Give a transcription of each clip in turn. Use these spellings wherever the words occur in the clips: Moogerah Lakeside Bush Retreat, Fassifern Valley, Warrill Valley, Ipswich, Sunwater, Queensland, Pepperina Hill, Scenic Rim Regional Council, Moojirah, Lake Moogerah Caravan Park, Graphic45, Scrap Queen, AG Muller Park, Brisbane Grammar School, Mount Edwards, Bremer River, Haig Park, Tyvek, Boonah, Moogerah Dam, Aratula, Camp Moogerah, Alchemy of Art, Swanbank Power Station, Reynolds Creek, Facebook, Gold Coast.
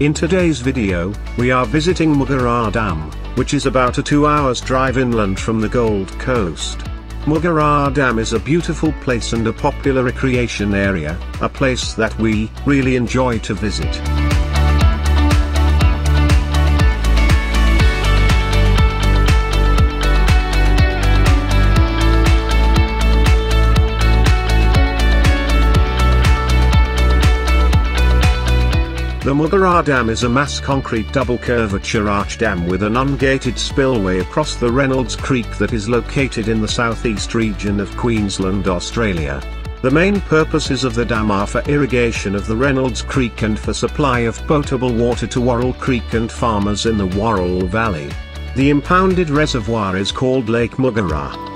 In today's video, we are visiting Moogerah Dam, which is about a 2 hours drive inland from the Gold Coast. Moogerah Dam is a beautiful place and a popular recreation area, a place that we really enjoy to visit. The Moogerah Dam is a mass concrete double curvature arch dam with an ungated spillway across the Reynolds Creek that is located in the southeast region of Queensland, Australia. The main purposes of the dam are for irrigation of the Reynolds Creek and for supply of potable water to Warrill Creek and farmers in the Warrill Valley. The impounded reservoir is called Lake Moogerah.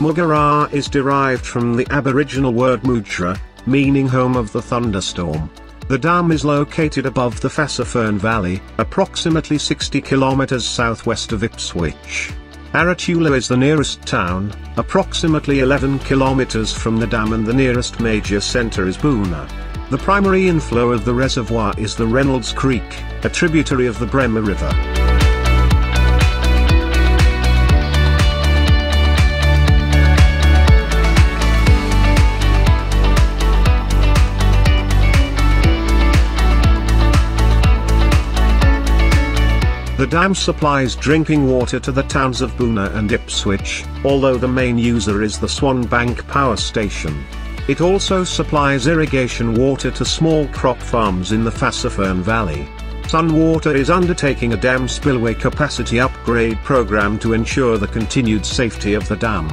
Moogerah is derived from the Aboriginal word Moojirah, meaning home of the thunderstorm. The dam is located above the Fassifern Valley, approximately 60 kilometers southwest of Ipswich. Aratula is the nearest town, approximately 11 kilometers from the dam, and the nearest major center is Boonah. The primary inflow of the reservoir is the Reynolds Creek, a tributary of the Bremer River. The dam supplies drinking water to the towns of Boonah and Ipswich, although the main user is the Swanbank Power Station. It also supplies irrigation water to small crop farms in the Fassifern Valley. Sunwater is undertaking a dam spillway capacity upgrade program to ensure the continued safety of the dam.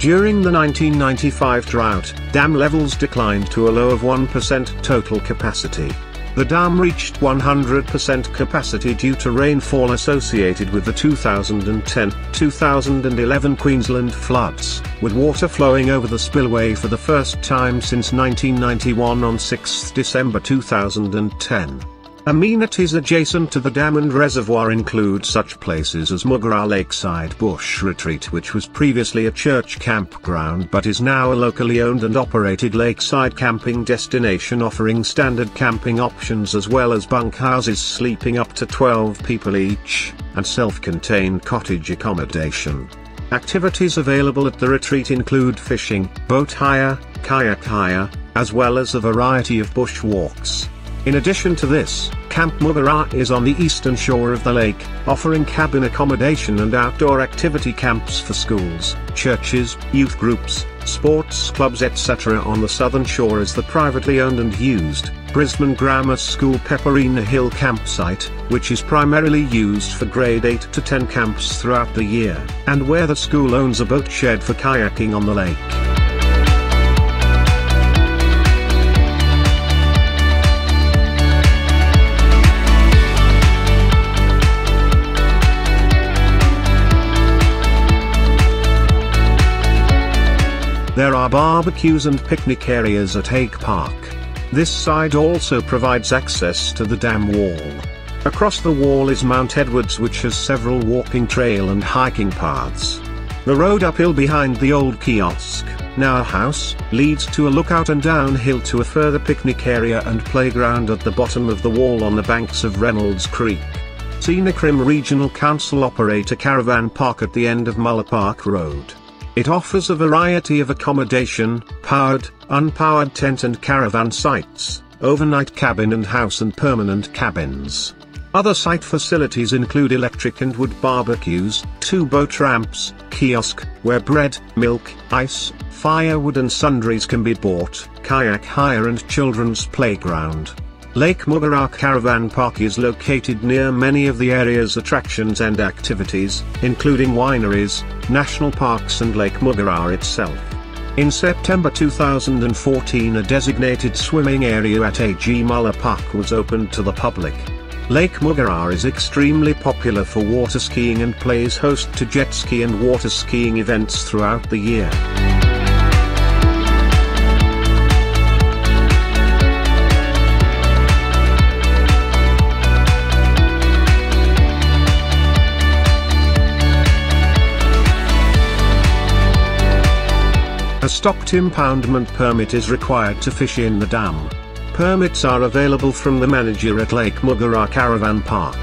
During the 1995 drought, dam levels declined to a low of 1% total capacity. The dam reached 100% capacity due to rainfall associated with the 2010-2011 Queensland floods, with water flowing over the spillway for the first time since 1991 on 6 December 2010. Amenities adjacent to the dam and reservoir include such places as Moogerah Lakeside Bush Retreat, which was previously a church campground but is now a locally owned and operated lakeside camping destination offering standard camping options as well as bunkhouses sleeping up to 12 people each, and self-contained cottage accommodation. Activities available at the retreat include fishing, boat hire, kayak hire, as well as a variety of bush walks. In addition to this, Camp Moogerah is on the eastern shore of the lake, offering cabin accommodation and outdoor activity camps for schools, churches, youth groups, sports clubs etc. On the southern shore is the privately owned and used Brisbane Grammar School Pepperina Hill campsite, which is primarily used for grade 8 to 10 camps throughout the year, and where the school owns a boat shed for kayaking on the lake. There are barbecues and picnic areas at Haig Park. This side also provides access to the dam wall. Across the wall is Mount Edwards, which has several walking trail and hiking paths. The road uphill behind the old kiosk, now a house, leads to a lookout and downhill to a further picnic area and playground at the bottom of the wall on the banks of Reynolds Creek. Scenic Rim Regional Council operate a caravan park at the end of Muller Park Road. It offers a variety of accommodation, powered, unpowered tent and caravan sites, overnight cabin and house and permanent cabins. Other site facilities include electric and wood barbecues, 2 boat ramps, kiosk, where bread, milk, ice, firewood and sundries can be bought, kayak hire and children's playground. Lake Moogerah Caravan Park is located near many of the area's attractions and activities, including wineries, national parks and Lake Moogerah itself. In September 2014, a designated swimming area at AG Muller Park was opened to the public. Lake Moogerah is extremely popular for water skiing and plays host to jet ski and water skiing events throughout the year. stocked impoundment permit is required to fish in the dam. Permits are available from the manager at Lake Moogerah Caravan Park.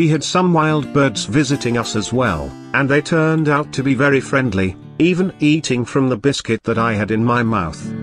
We had some wild birds visiting us as well, and they turned out to be very friendly, even eating from the biscuit that I had in my mouth.